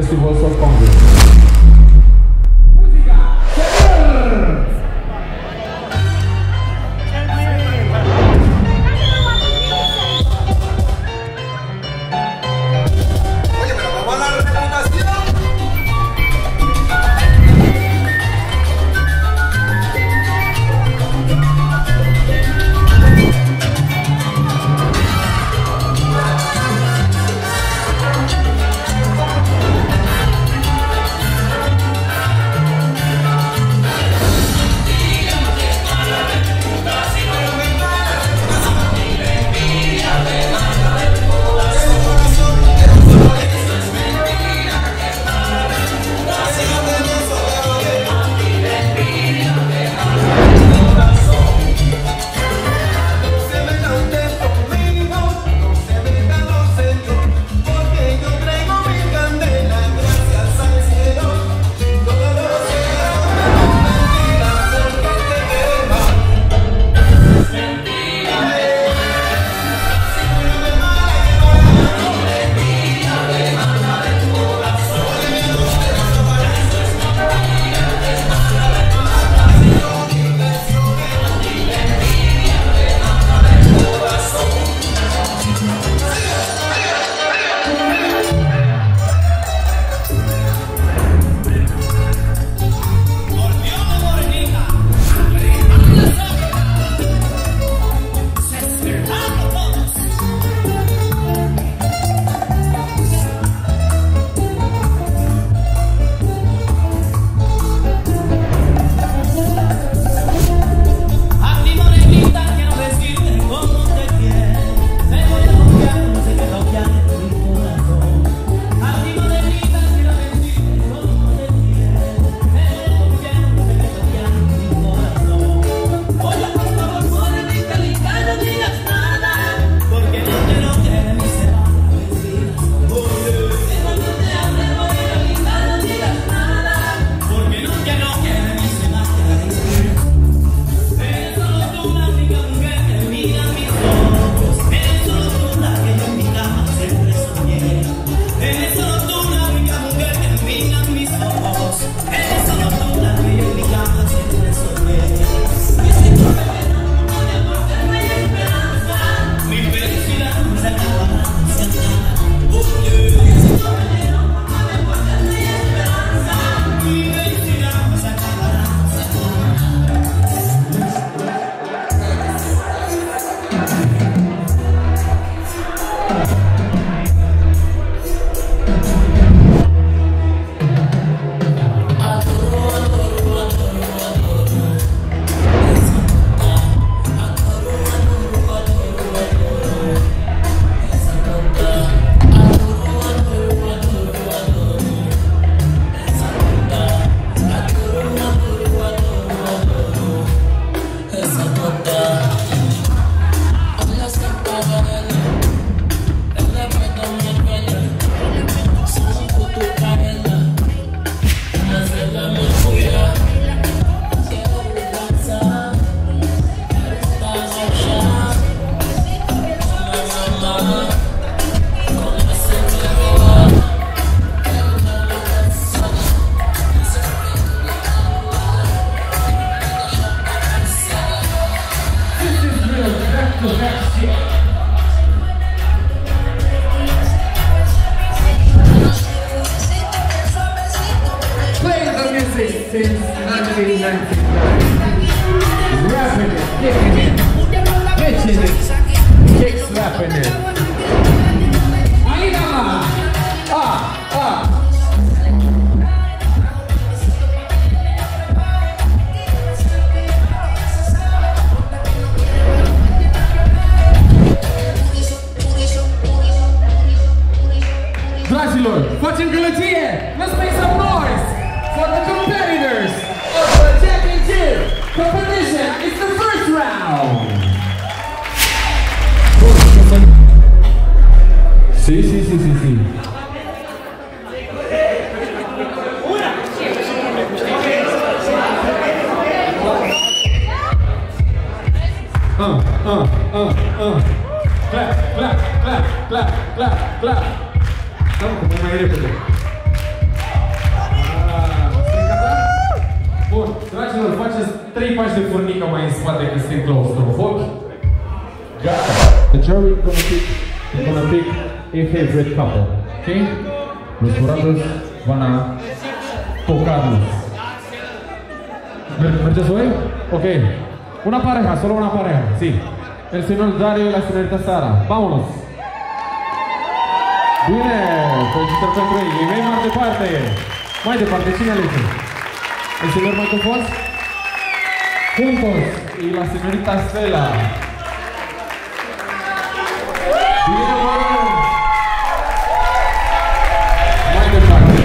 festivals or congresses. Since 1995, rapping it, kicking it, bitching it, kick slapping it. Alina! Grazie Lord, faccio il galattiere! Let's make some noise! For the competitors of the championship competition, it's the first round. Sí, sí, sí, sí, sí. Clap, clap, clap, clap, clap, clap. Estamos como un aire, pero... Bun, dragilor, faceți 3 pași de furnică mai în spate, că sunt claustrofobi. Gata. The jury is gonna pick, a favorite couple. Okay? Los jurados van a tocarlos. ¿Mercedes hoy? Ok. Una pareja, solo una pareja. Sí. El señor Dario y la señorita Sara. Vámonos. Bine! Felicitări pentru ei! Ei vei mai departe! Mai departe, cine alege? El senor Michael Foss? Juntos! Y la señorita Stella! Bine, bă! Mai departe!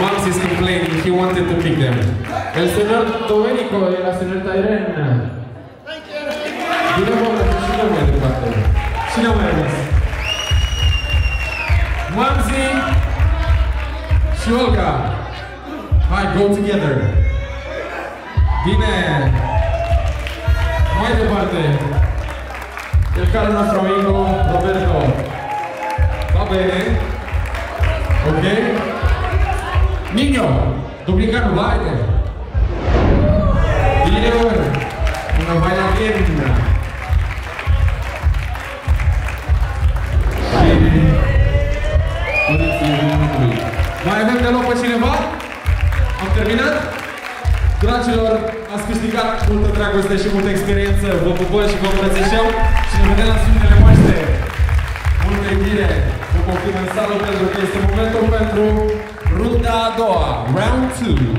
Max is complaining, he wanted to pick them. El senor Domenico y la señorita Irene! Bine, bă! Cine mai departe? Cine mai rămas? Mamzi și Olga. Hai, go together. Bine. Mai departe. El care nostru amigo, Roberto. Va bene. Ok. Niño, duplicanul, haide. Bine, ori. Una bailarina. Mai avem de loc pe cineva? Am terminat? Dragilor, ați câștigat multă dragoste și multă experiență. Vă pupăm și vă îmbrățișăm și ne vedem la sâmbătele noastre. Multă iubire! Vă confirm în sală pentru că este momentul pentru runda a doua. Round 2.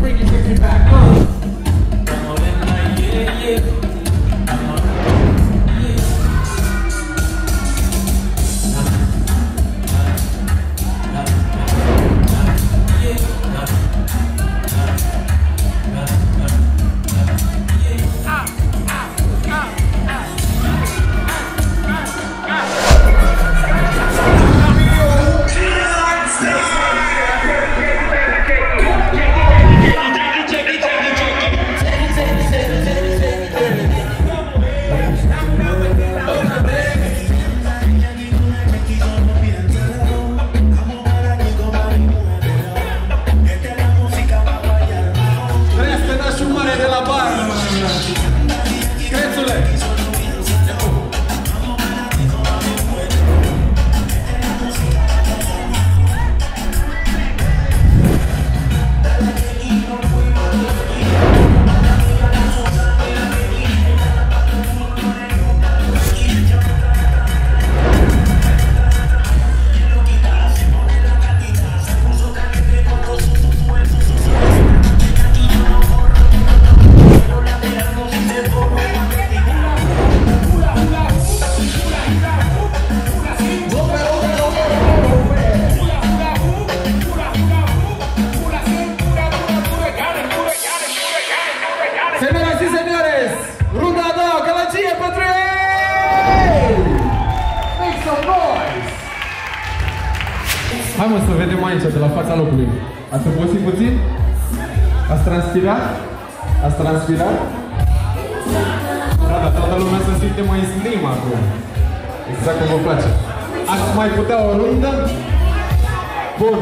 Bring it back. Hai mă, să vedem aici, de la fața locului. Ați obosit puțin? Ați transpirat? Ați transpirat? Da, dar toată lumea se simte mai slim acum. Exact cum vă place. Ați mai putea o rundă? Bun.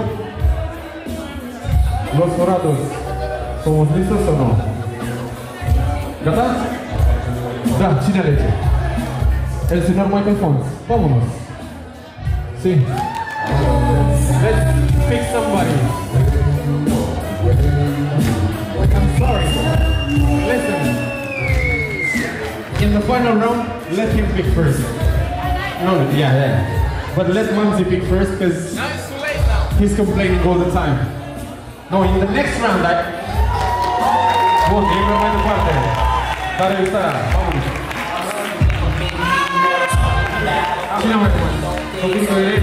Los Dorados. Somos listos sau nu? Gata? Da, cine alege? El señor Michael Fons. Vámonos. Sí. Let's pick somebody. I'm sorry. Listen. In the final round, let him pick first. No, yeah, yeah. But let Mamzi pick first because he's complaining all the time. No, in the next round, I... Bun, ei vreau mai departe. Dar eu stai, vamos. Cine mai departe? Copii cu elei?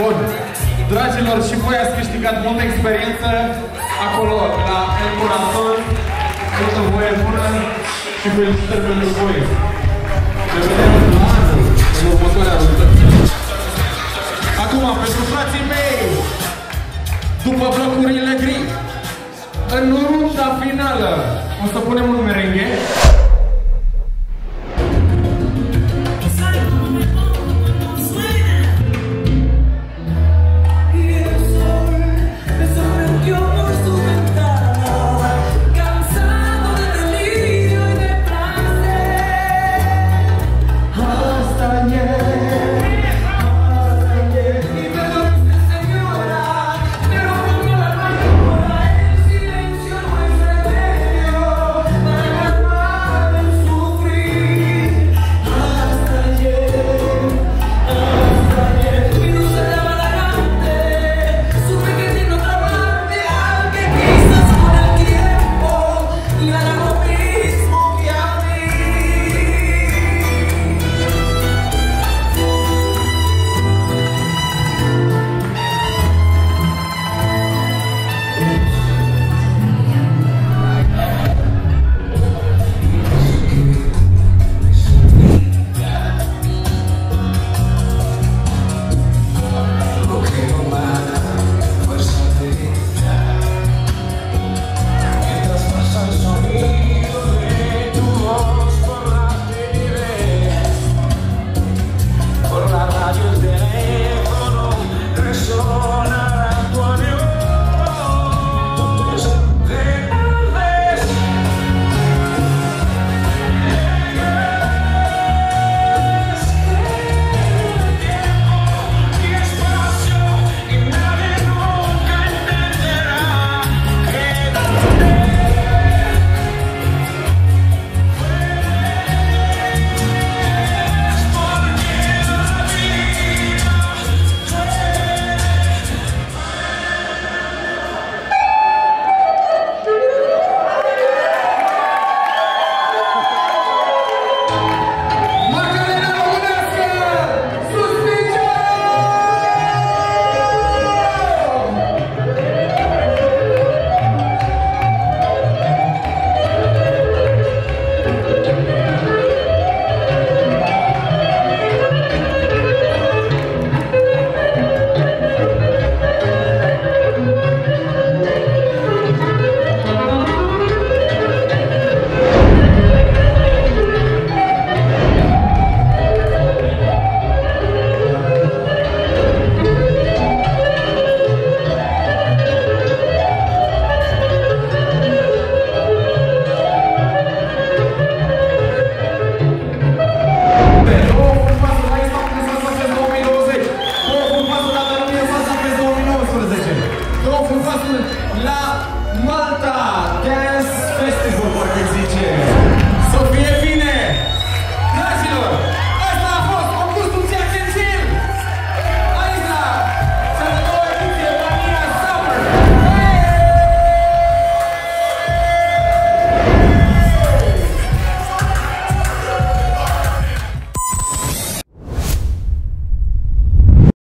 Bun, dragilor, și voi ați câștigat multă experiență acolo, la El Corazon. Multă voie bună și felicitări pentru voi. Ne vedem la anul, în următoarea rundă. Acum, pentru frații mei, după blocurile gri, în runda finală, o să punem un merenghe.